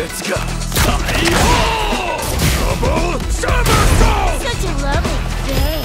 Let's go. Such a lovely day.